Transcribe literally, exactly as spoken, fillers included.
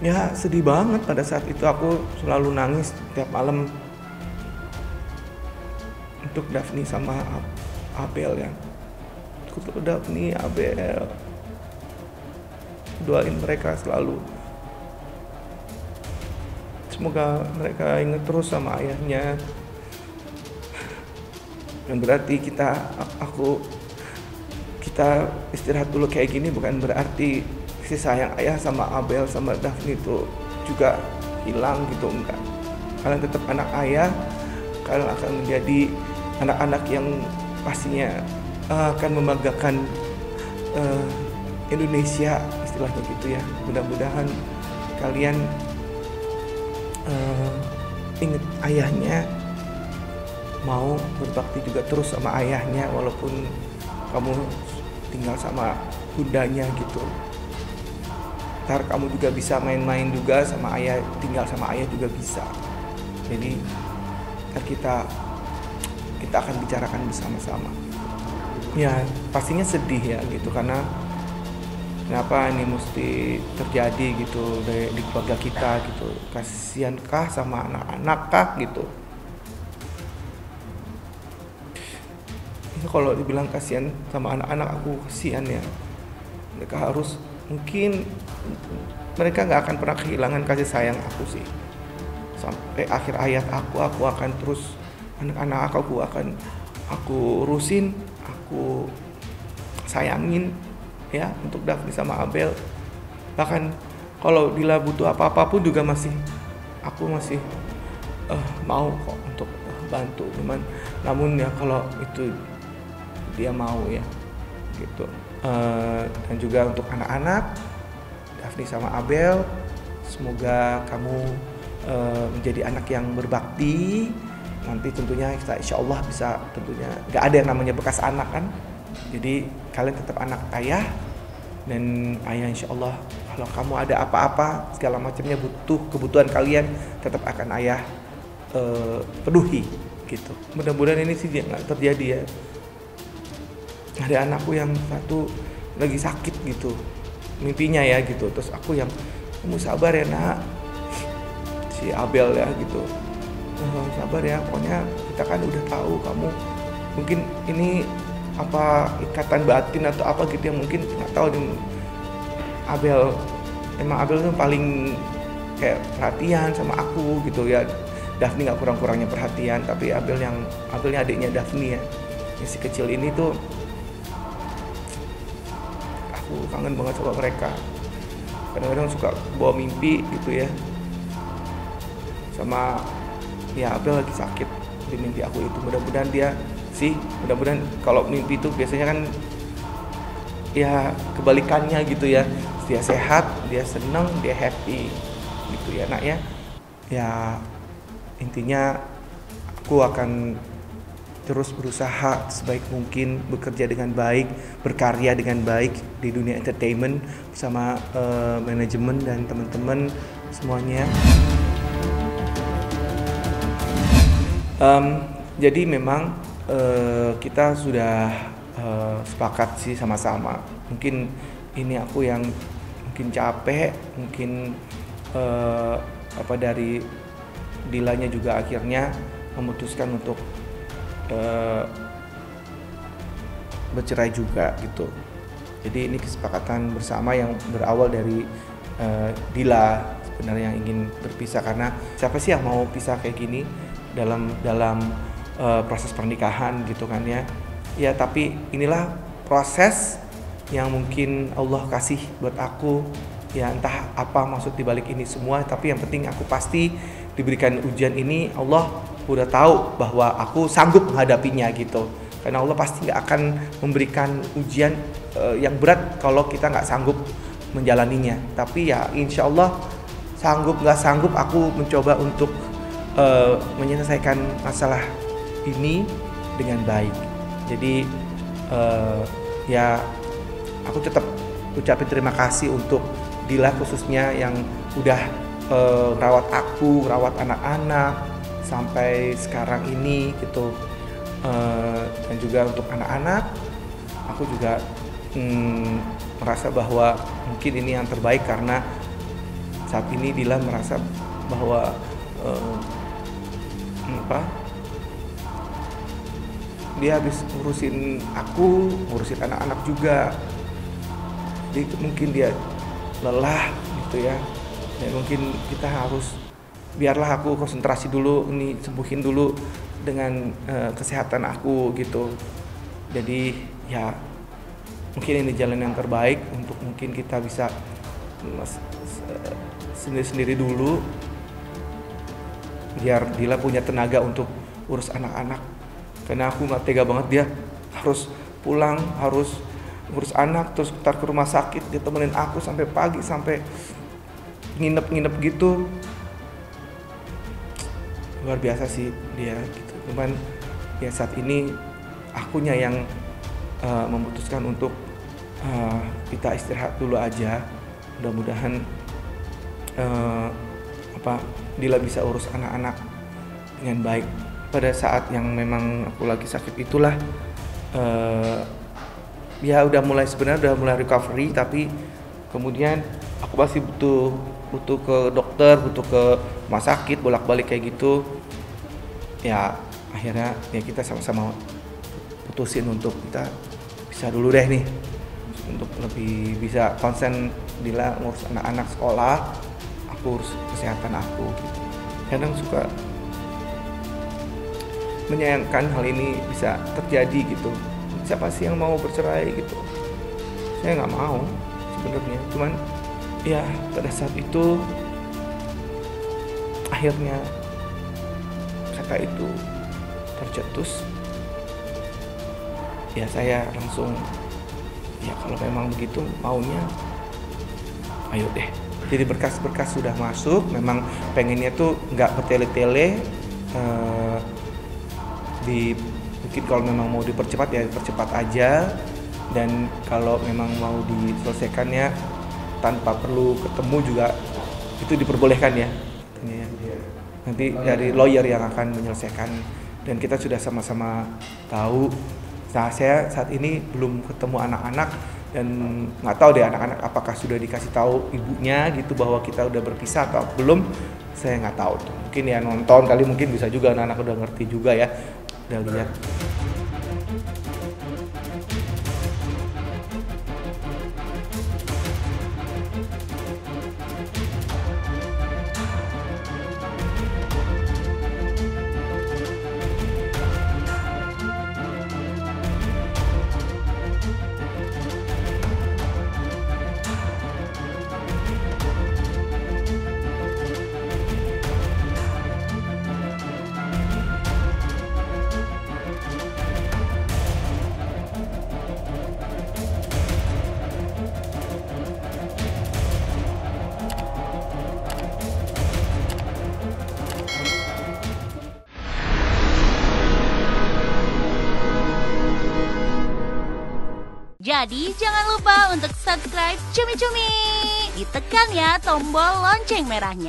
ya sedih banget pada saat itu. Aku selalu nangis tiap malam untuk Dafni sama Abel ya. Aku tuh Dafni, Abel, doain mereka selalu. Semoga mereka ingat terus sama ayahnya. Dan berarti kita, aku, kita istirahat dulu kayak gini bukan berarti si sayang ayah sama Abel sama Dafni itu juga hilang gitu, enggak. Kalian tetap anak ayah, kalian akan menjadi anak-anak yang pastinya uh, akan membanggakan uh, Indonesia, istilahnya gitu ya. Mudah-mudahan kalian Uh, ingat ayahnya, mau berbakti juga terus sama ayahnya walaupun kamu tinggal sama bundanya gitu. Ntar kamu juga bisa main-main juga sama ayah, tinggal sama ayah juga bisa. Jadi ntar kita kita akan bicarakan bersama-sama. Ya pastinya sedih ya gitu, karena kenapa ini mesti terjadi gitu di keluarga kita gitu. Kasihan kah sama anak-anak kah gitu. Ini kalau dibilang kasihan sama anak-anak, aku kasihan ya. Mereka harus, mungkin mereka nggak akan pernah kehilangan kasih sayang aku sih. Sampai akhir hayat aku, aku akan terus anak-anak aku akan aku urusin, aku sayangin. Ya, untuk Dafni sama Abel, bahkan kalau Dila butuh apa-apa pun juga masih, aku masih uh, mau kok untuk uh, bantu, cuman namun ya kalau itu dia mau ya gitu. Uh, dan juga untuk anak-anak Dafni sama Abel, semoga kamu uh, menjadi anak yang berbakti. Nanti tentunya kita insya Allah bisa, tentunya nggak ada yang namanya bekas anak kan. Jadi kalian tetap anak ayah, dan ayah insya Allah kalau kamu ada apa-apa segala macamnya, butuh kebutuhan kalian tetap akan ayah eh, peduhi gitu. Mudah-mudahan ini sih nggak terjadi ya. Ada anakku yang satu lagi sakit gitu, mimpinya ya gitu. Terus aku yang, kamu sabar ya nak, si Abel ya gitu, oh, sabar ya, pokoknya kita kan udah tahu kamu mungkin ini apa ikatan batin atau apa gitu yang mungkin nggak tahu nih. Abel, emang Abel tuh paling kayak perhatian sama aku gitu ya. Dafni nggak kurang-kurangnya perhatian, tapi Abel yang Abelnya adiknya Dafni ya. Si kecil ini tuh aku kangen banget sama mereka. Kadang-kadang suka bawa mimpi gitu ya. Sama ya Abel lagi sakit di mimpi aku itu. Mudah-mudahan dia sih, mudah-mudahan kalau mimpi itu biasanya kan ya kebalikannya gitu ya, dia sehat, dia seneng, dia happy gitu ya nak ya. Ya intinya aku akan terus berusaha sebaik mungkin, bekerja dengan baik, berkarya dengan baik di dunia entertainment bersama uh, manajemen dan teman-teman semuanya. Um, jadi memang Uh, kita sudah uh, sepakat sih sama-sama. Mungkin ini aku yang mungkin capek, mungkin uh, apa dari Dilanya juga akhirnya memutuskan untuk uh, bercerai juga gitu. Jadi ini kesepakatan bersama yang berawal dari uh, Dila sebenarnya yang ingin berpisah, karena siapa sih yang mau pisah kayak gini dalam dalam Uh, proses pernikahan gitu kan ya. Ya tapi inilah proses yang mungkin Allah kasih buat aku ya, entah apa maksud dibalik ini semua, tapi yang penting aku pasti diberikan ujian ini. Allah udah tahu bahwa aku sanggup menghadapinya gitu, karena Allah pasti nggak akan memberikan ujian uh, yang berat kalau kita nggak sanggup menjalaninya. Tapi ya insya Allah sanggup nggak sanggup aku mencoba untuk uh, menyelesaikan masalah ini dengan baik. Jadi uh, ya aku tetap ucapin terima kasih untuk Dila khususnya yang udah uh, rawat aku, rawat anak-anak sampai sekarang ini gitu. Uh, dan juga untuk anak-anak aku juga mm, merasa bahwa mungkin ini yang terbaik, karena Saat ini Dila merasa bahwa eh, apa? Dia habis ngurusin aku, ngurusin anak-anak juga. Jadi mungkin dia lelah gitu ya. Dan mungkin kita harus biarlah aku konsentrasi dulu, ini sembuhin dulu dengan uh, kesehatan aku gitu. Jadi ya mungkin ini jalan yang terbaik untuk mungkin kita bisa sendiri-sendiri dulu, biar Dila punya tenaga untuk urus anak-anak. Karena aku nggak tega banget dia harus pulang, harus ngurus anak, terus ntar ke rumah sakit, dia temenin aku sampai pagi, sampai nginep-nginep gitu. Luar biasa sih dia gitu. Cuman ya saat ini akunya yang uh, memutuskan untuk uh, kita istirahat dulu aja. Mudah-mudahan uh, apa Dila bisa urus anak-anak dengan baik. Pada saat yang memang aku lagi sakit itulah uh, ya udah mulai sebenarnya udah mulai recovery, tapi kemudian aku masih butuh butuh ke dokter, butuh ke rumah sakit, bolak-balik kayak gitu. Ya akhirnya ya kita sama-sama putusin untuk kita bisa dulu deh nih, untuk lebih bisa konsen Dila ngurus anak-anak sekolah, aku urus kesehatan aku gitu. Kadang suka menyayangkan hal ini bisa terjadi gitu. Siapa sih yang mau bercerai gitu? Saya nggak mau sebenarnya, cuman ya pada saat itu akhirnya kata itu tercetus. Ya saya langsung ya kalau memang begitu maunya, ayo deh. Jadi berkas-berkas sudah masuk, memang pengennya tuh nggak bertele-tele. Eh, di mungkin kalau memang mau dipercepat ya dipercepat aja, dan kalau memang mau diselesaikannya tanpa perlu ketemu juga itu diperbolehkan ya. Nanti dari lawyer yang akan menyelesaikan, dan kita sudah sama-sama tahu. Nah, saya saat ini belum ketemu anak-anak dan nggak tahu deh anak-anak apakah sudah dikasih tahu ibunya gitu bahwa kita udah berpisah atau belum. Saya nggak tahu tuh. Mungkin ya nonton kali, mungkin bisa juga anak-anak udah ngerti juga ya, udah lihat. Jadi jangan lupa untuk subscribe Cumi-Cumi. Ditekan ya tombol lonceng merahnya.